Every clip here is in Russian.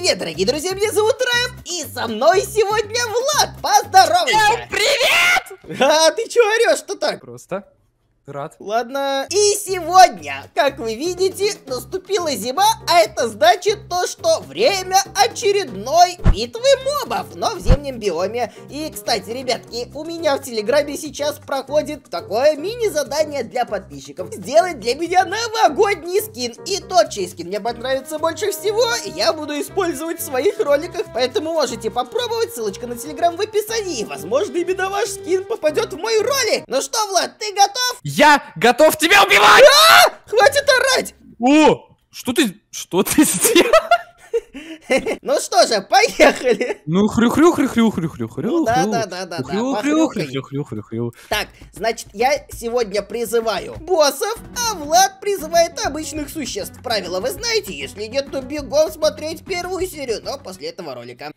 Привет, дорогие друзья, меня зовут Райм, и со мной сегодня Влад, поздоровайся! Привет! А ты чё орёшь-то так? Просто рад. Ладно. И сегодня, как вы видите, наступила зима, а это значит то, что время очередной битвы мобов, но в зимнем биоме. И, кстати, ребятки, у меня в Телеграме сейчас проходит такое мини-задание для подписчиков. Сделать для меня новогодний скин. И тот, чей скин мне понравится больше всего, я буду использовать в своих роликах. Поэтому можете попробовать, ссылочка на Телеграм в описании. И, возможно, именно ваш скин попадет в мой ролик. Ну что, Влад, ты готов? Я готов тебя убивать! А-а-а! Хватит орать! О! Что ты сделал? Ну что же, поехали! Ну хрю-хрю-хрю-хрю-хрю-хрю-хрю. Да-да-да-да. Хрю-хрю-хрю-хрю-хрю-хрю. Так, значит, я сегодня призываю боссов, а Влад призывает обычных существ. Правила вы знаете, если нет, то бегом смотреть первую серию, но после этого ролика.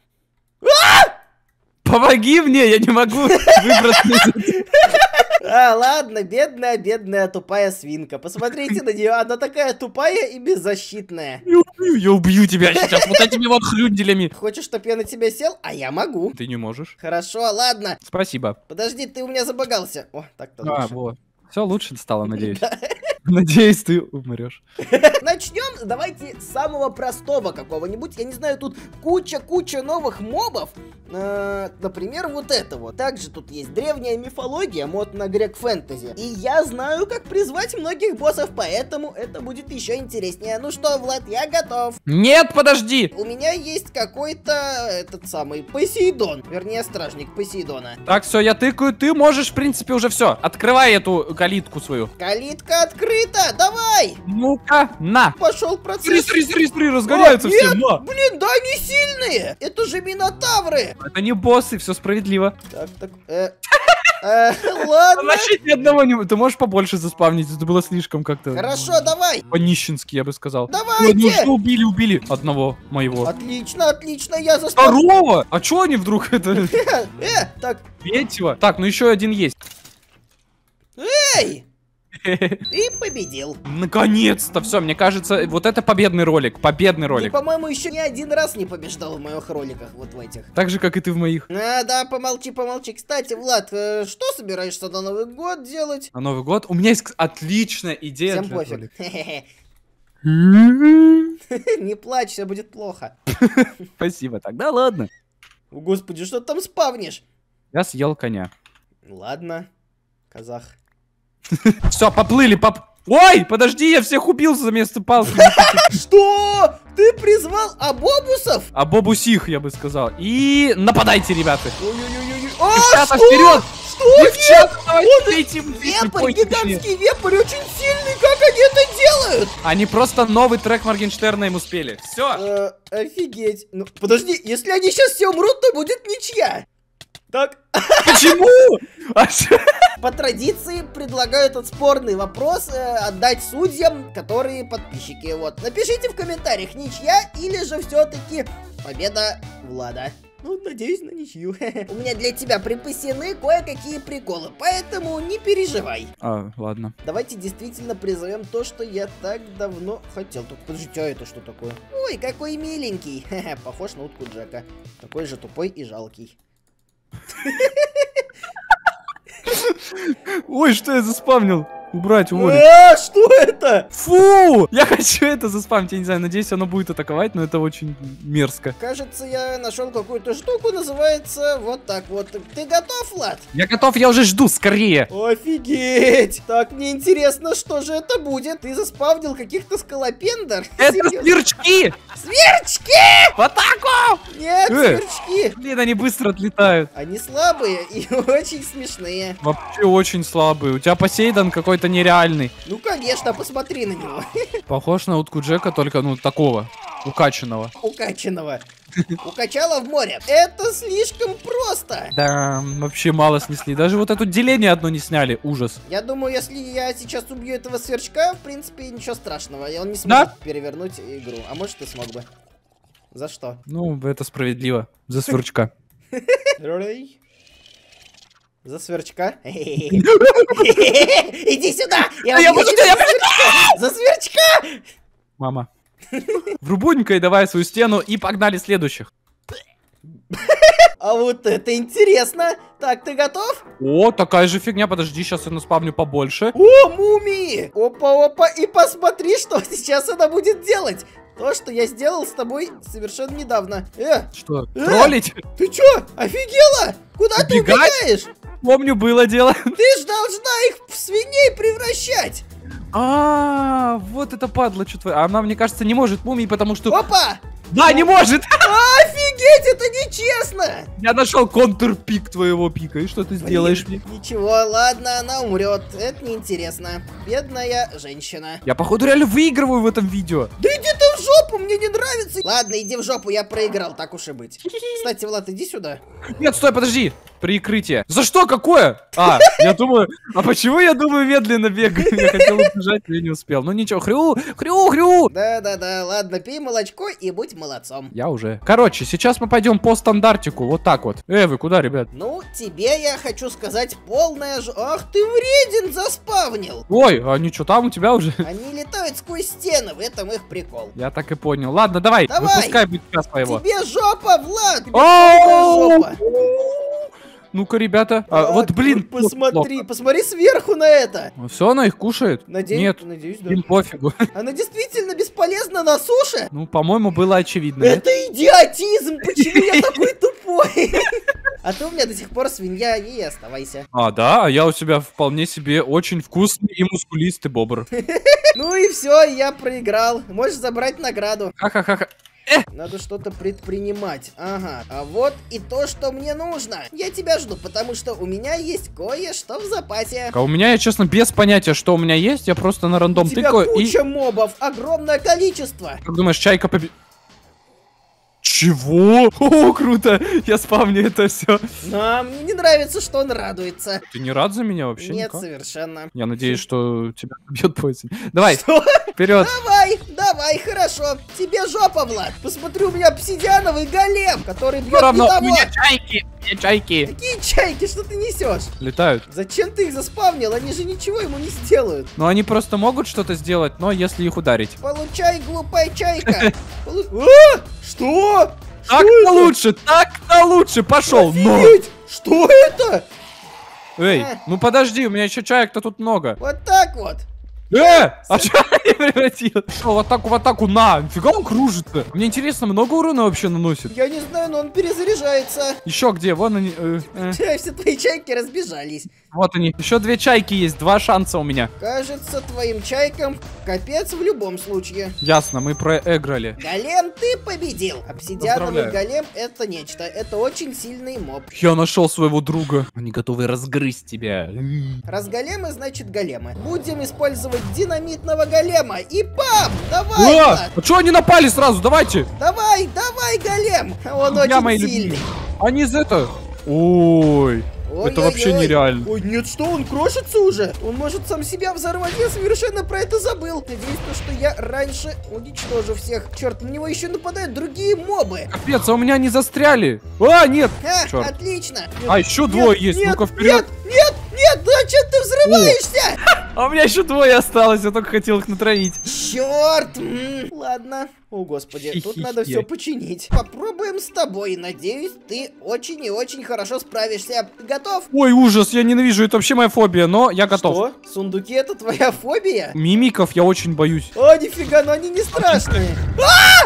Помоги мне, я не могу выбраться. А, ладно, бедная тупая свинка. Посмотрите на нее, она такая тупая и беззащитная. Я убью тебя сейчас вот этими вот хрюнделями. Хочешь, чтоб я на тебя сел? А я могу. Ты не можешь. Хорошо, ладно. Спасибо. Подожди, ты у меня забагался. О, так-то лучше. Вот. Все лучше стало, надеюсь. Надеюсь, ты умрешь. Начнем, давайте, с самого простого какого-нибудь. Я не знаю, тут куча новых мобов. Например, вот этого. Также тут есть древняя мифология, мод на грек-фэнтези. И я знаю, как призвать многих боссов, поэтому это будет еще интереснее. Ну что, Влад, я готов. Нет, подожди. У меня есть какой-то, этот самый, Посейдон. Вернее, стражник Посейдона. Так, все, я тыкаю. Ты можешь, в принципе, уже все. Открывай эту калитку свою. Калитка открыта. Давай! Ну-ка, на! Пошел процесс! Три, разгораются все! На. Блин, да они сильные! Это же минотавры! Это не боссы, все справедливо. Так, ладно. Значит, ни одного не... Ты можешь побольше заспавнить, это было слишком как-то... Хорошо, давай! По-нищенски, я бы сказал. Давайте! Ну, убили одного моего. Отлично, я заспавнил. Второго? А чё они вдруг это... Третьего? Так, ну еще один есть. Эй! Ты победил. Наконец-то, все, мне кажется, вот это победный ролик. Ты, по-моему, еще ни один раз не побеждал в моих роликах, вот в этих. Так же, как и ты в моих. А, да, помолчи. Кстати, Влад, что собираешься на Новый год делать? На Новый год? У меня есть отличная идея. Всем пофиг. Не плачь, все будет плохо. Спасибо, тогда ладно. О, господи, что ты там спавнишь? Я съел коня. Ладно, казах. Все, поплыли, Ой, подожди, я всех убил за место палки. Что? Ты призвал обобусов? Обобусих, я бы сказал. И нападайте, ребята. Девчата, вперед! Что? Девчата, давайте. Вепрь, гигантский вепрь, очень сильный. Как они это делают? Они просто новый трек Моргенштерна им успели. Все. Офигеть. Ну, подожди, если они сейчас все умрут, то будет ничья. Так. Почему? По традиции предлагаю этот спорный вопрос отдать судьям, которые подписчики. Вот. Напишите в комментариях, ничья или же все-таки победа Влада. Ну, надеюсь на ничью. У меня для тебя припасены кое-какие приколы, поэтому не переживай. А, ладно. Давайте действительно призовем то, что я так давно хотел. Только подождите, а это что такое? Ой, какой миленький. Похож на утку Джека. Такой же тупой и жалкий. Ой, что я заспавнил? Убрать, уволить. Что это? Фу! Я хочу это заспамить, я не знаю, надеюсь, оно будет атаковать, но это очень мерзко. Кажется, я нашел какую-то штуку, называется вот так вот. Ты готов, Влад? Я готов, я уже жду, скорее. Офигеть! Так, мне интересно, что же это будет? Ты заспавнил каких-то скалопендр? Это сверчки! Сверчки! В атаку! Нет, сверчки! Блин, они быстро отлетают. Они слабые и очень смешные. Вообще очень слабые. У тебя Посейдон какой-то нереальный. Ну конечно, посмотри на него. Похож на утку Джека, только ну такого, укачанного. Укачало в море. Это слишком просто. Да, вообще мало снесли. Даже вот это деление одно не сняли. Ужас. Я думаю, если я сейчас убью этого сверчка, в принципе, ничего страшного. Он не сможет перевернуть игру. А может, и смог бы. За что? Ну, это справедливо. За сверчка. За сверчка? Иди сюда! Я за сверчка! Мама. Врубунькой давай свою стену и погнали следующих. А вот это интересно. Так, ты готов? О, такая же фигня. Подожди, сейчас я наспавню побольше. О, мумии! Опа-опа, и посмотри, что сейчас она будет делать. То, что я сделал с тобой совершенно недавно. Что, троллить? Ты чё, офигела? Куда ты убегаешь? Помню, было дело. Ты ж должна их в свиней превращать. А, вот это падла, что твоя. Она, мне кажется, не может мумии, потому что... Опа! Да, не может! Офигеть, это нечестно! Я нашел контрпик твоего пика, и что ты сделаешь мне? Ничего, ладно, она умрет, это неинтересно. Бедная женщина. Я, походу, реально выигрываю в этом видео. Да иди ты в жопу, мне не нравится. Ладно, иди в жопу, я проиграл, так уж и быть. Кстати, Влад, иди сюда. Нет, стой, подожди. Прикрытие. За что? Какое? А, я думаю... А почему я думаю медленно бегаю? Я хотел убежать, но я не успел. Ну ничего, хрю. Да-да-да, ладно, пей молочко и будь молодцом. Я уже. Короче, сейчас мы пойдем по стандартику. Вот так вот. Вы куда, ребят? Ну, тебе я хочу сказать полное ж... Ах, ты вреден заспавнил. Ой, а ничего, там у тебя уже? Они летают сквозь стены, в этом их прикол. Я так и понял. Ладно, давай. Выпускай битка своего. Тебе жопа, Влад. Жопа. Ну-ка, ребята. Вот, блин. Посмотри сверху на это. Все, она их кушает? Надеюсь, да. Им пофигу. Она действительно бесполезна на суше? Ну, по-моему, было очевидно. Это идиотизм! Почему я такой тупой? А ты у меня до сих пор свинья, и оставайся. А, да? А я у себя вполне себе очень вкусный и мускулистый бобр. Ну и все, я проиграл. Можешь забрать награду. Ха-ха-ха-ха. Надо что-то предпринимать. Ага. А вот и то, что мне нужно. Я тебя жду, потому что у меня есть кое-что в запасе. А у меня, я честно, без понятия, что у меня есть. Я просто на рандом тыкаю. У тебя куча мобов. Огромное количество. Как думаешь, чайка победит? Чего? О, круто! Я спавню это все. А, мне не нравится, что он радуется. Ты не рад за меня вообще? Нет, никак? Совершенно. Я надеюсь, что тебя бьет пояс. Давай, что? Вперед. Давай, хорошо. Тебе жопа, Влад. Посмотри, у меня обсидиановый голем, который бьет равно. У меня чайки. Какие чайки? Что ты несешь? Летают. Зачем ты их заспавнил? Они же ничего ему не сделают. Ну, они просто могут что-то сделать, но если их ударить. Получай, глупая чайка. Что? Так-то лучше, пошел. Что это? Эй, ну подожди, у меня еще чаек-то тут много. Вот так вот. А что я превратил? Шел в атаку, на, фига он кружится. Мне интересно, много урона вообще наносит? Я не знаю, но он перезаряжается. Еще где, вон они. Все твои чайки разбежались. Вот они, еще две чайки есть, два шанса у меня. Кажется, твоим чайкам капец в любом случае. Ясно, мы проиграли. Голем, ты победил. Обсидиановый голем — это нечто, это очень сильный моб. Я нашел своего друга. Они готовы разгрызть тебя. Разголемы, значит големы. Будем использовать динамитного голема. И пам! Давай! А что они напали сразу? Давайте! Давай, голем! Он очень сильный. Они из этого... Ой, это вообще нереально. Ой, нет, что, он крошится уже? Он может сам себя взорвать, я совершенно про это забыл. Надеюсь, что я раньше уничтожу всех. Черт, на него еще нападают другие мобы. Капец, а у меня они застряли. А, нет. Черт. Отлично. А, еще двое есть, ну-ка вперед. Нет, зачем ты взрываешься? А у меня еще двое осталось, я только хотел их натравить. Черт! Ладно. О, господи, тут надо все починить. Попробуем с тобой. Надеюсь, ты очень и очень хорошо справишься. Ты готов? Ой, ужас, я ненавижу. Это вообще моя фобия, но я готов. Что? Сундуки — это твоя фобия? Мимиков я очень боюсь. О, нифига, но они не страшные.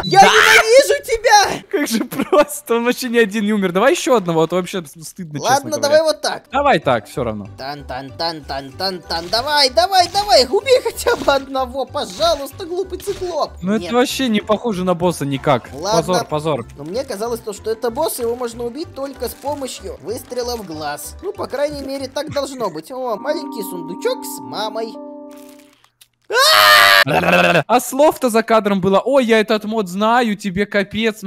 Я ненавижу тебя! Как же просто, он вообще ни один не умер. Давай еще одного, а то вообще стыдно, честно говоря. Ладно, давай вот так. Давай так, все равно. Тан-тан-тан-тан-тан-тан. Давай, убей хотя бы одного, пожалуйста, глупый циклоп. Ну это вообще не похоже на босса никак. Ладно. Позор. Но мне казалось, что это босс, его можно убить только с помощью выстрела в глаз. Ну, по крайней мере, так должно быть. О, маленький сундучок с мамой. А слов-то за кадром было. Ой, я этот мод знаю, тебе капец.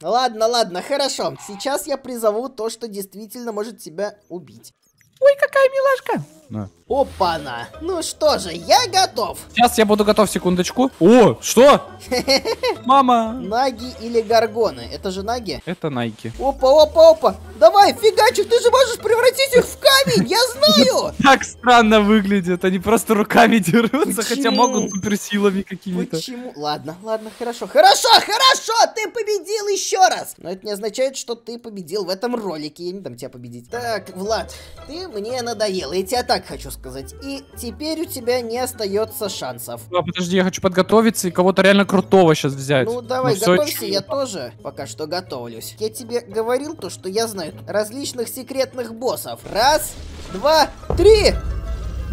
Ладно, хорошо. Сейчас я призову то, что действительно может тебя убить. Ой, какая милашка. Опа-на. Ну что же, я готов. Сейчас я буду готов, секундочку. О, что? Мама. Наги или горгоны? Это же наги? Это найки. Опа-опа-опа. Давай, фигачу, ты же можешь превратить их в камень, я знаю. Так странно выглядит, они просто руками дерутся, хотя могут суперсилами какими-то. Почему? Ладно, ладно, хорошо. Хорошо, хорошо, ты победил еще раз. Но это не означает, что ты победил в этом ролике, я не дам тебя победить. Так, Влад, ты мне надоел, я тебя так хочу сказать. И теперь у тебя не остается шансов. А, подожди, я хочу подготовиться и кого-то реально крутого сейчас взять. Ну давай, ну, готовься, я тоже пока что готовлюсь. Я тебе говорил то, что я знаю различных секретных боссов. Раз, два, три.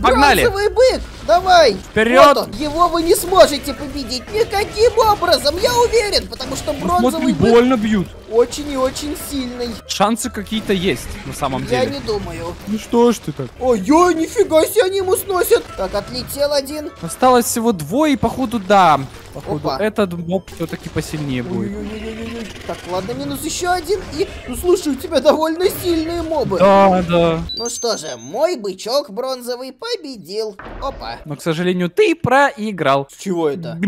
Погнали! Бронзовый бык! Давай! Вперед! Вот он. Его вы не сможете победить никаким образом, я уверен, потому что бронзовый бык... больно бьют. Очень и очень сильный. Шансы какие-то есть, на самом деле. Я не думаю. Ну что ж ты так? Ой-ой, нифига себе, они ему сносят. Так, отлетел один. Осталось всего двое, и походу, да. Походу, опа, этот моб все-таки посильнее будет. Ой-ой-ой-ой-ой. Так, ладно, минус еще один. И, ну слушай, у тебя довольно сильные мобы. Да, да. Ну что же, мой бычок бронзовый победил. Опа. Но, к сожалению, ты проиграл. С чего это?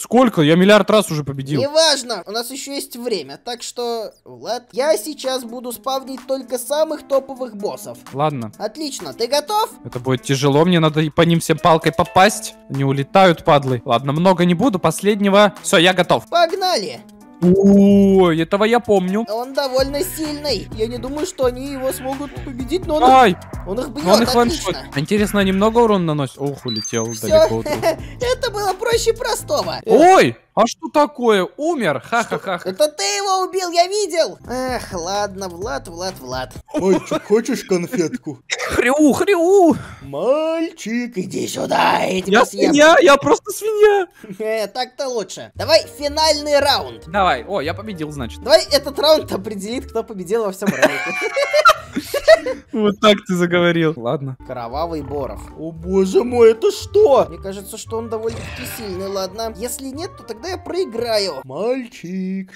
Сколько? Я миллиард раз уже победил. Неважно, у нас еще есть время, так что, Влад, я сейчас буду спавнить только самых топовых боссов. Ладно. Отлично, ты готов? Это будет тяжело, мне надо по ним всем палкой попасть. Они улетают, падлы. Ладно, много не буду, последнего. Все, я готов. Погнали! О, этого я помню. Он довольно сильный. Я не думаю, что они его смогут победить, но он их бьет, отлично. Интересно, они много урона наносят? Ох, улетел далеко. Это было проще простого. Ой! А что такое? Умер? Ха-ха-ха. Это ты его убил, я видел. Эх, ладно, Влад, Влад, Влад. Ой, хочешь конфетку? Хрю, хрю. Мальчик, иди сюда, я тебя съем. Свинья, я просто свинья. Так-то лучше. Давай финальный раунд. Давай, о, я победил, значит. Давай этот раунд определит, кто победил во всем раундке. Вот так ты заговорил. Ладно. Кровавый Боров. О боже мой, это что? Мне кажется, что он довольно-таки сильный, ладно. Если нет, то тогда я проиграю. Мальчик.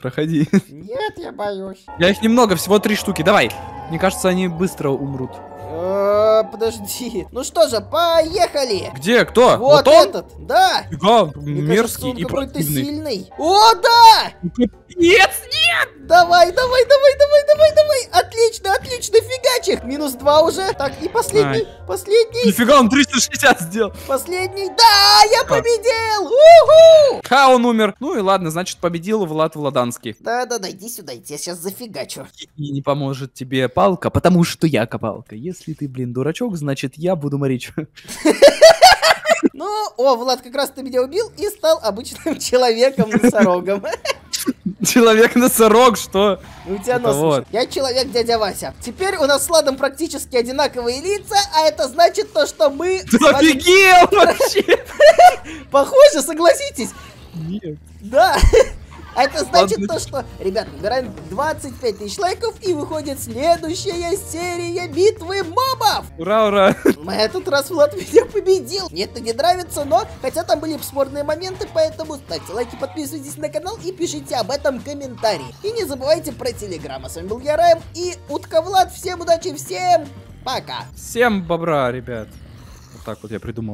Проходи. Нет, я боюсь. Я их немного, всего 3 штуки, давай. Мне кажется, они быстро умрут. Подожди. Ну что же, поехали. Где, кто? Вот этот, да. Да, мерзкий и противный. О, да! Нет, нет! Давай, давай, давай, давай, давай, давай. Отлично, отлично, фигачих. -2 уже. Так, и последний, последний. Нифига, он 360 сделал. Последний, да, я победил. У-ху! Ха, он умер. Ну и ладно, значит, победил Влад Владанский. Да-да-да, иди сюда, я тебя сейчас зафигачу. И не поможет тебе палка, потому что я копалка. Если ты, блин, дурачок, значит, я буду морить. Ну, о, Влад, как раз ты меня убил и стал обычным человеком-носорогом. Человек-носорог, что? У тебя нос. Вот. Я человек, дядя Вася. Теперь у нас с Владом практически одинаковые лица, а это значит то, что мы... Офигел вообще! Похоже, согласитесь? Нет. Да. А это значит то, что, ребят, набираем 25 тысяч лайков и выходит следующая серия битвы мобов. Ура, ура. На этот раз Влад меня победил. Мне это не нравится, но, хотя там были спорные моменты, поэтому ставьте лайки, подписывайтесь на канал и пишите об этом комментарии. И не забывайте про Телеграм. А с вами был я, Райм, и Утка Влад. Всем удачи, всем пока. Всем бобра, ребят. Вот так вот я придумал.